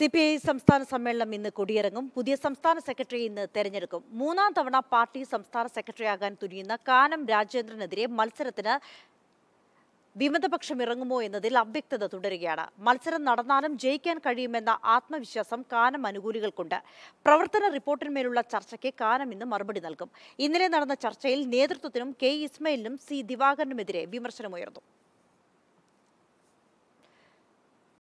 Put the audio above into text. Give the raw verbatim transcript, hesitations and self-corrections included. C P I സംസ്ഥാന സമ്മേളനം ഇന്ന് കൊടിയിറങ്ങും. പുതിയ സംസ്ഥാന സെക്രട്ടറി ഇന്ന് തെരഞ്ഞെടുക്കും. മൂന്നാം തവണ പാർട്ടി സംസ്ഥാന സെക്രട്ടറിയാകാൻ തുനിയുന്ന കാനം രാജേന്ദ്രനെതിരെ മത്സരത്തിന് വിമതപക്ഷം ഇറങ്ങുമോ എന്നതിൽ അവ്യക്തത തുടരുകയാണ്. മത്സരം നടന്നാലും ജയിക്കാൻ കഴിയുമെന്ന ആത്മവിശ്വാസം കാനം അനുകൂലികൾക്കുണ്ട്. പ്രവർത്തന റിപ്പോർട്ടിന്മേലുള്ള ചർച്ചയ്ക്ക് കാനം ഇന്ന് മറുപടി നൽകും. ഇന്നലെ നടന്ന ചർച്ചയിൽ നേതൃത്വത്തിനും കെ ഇസ്മയിലിനും സി ദിവാകരനുമെതിരെ വിമർശനമുയർന്നു.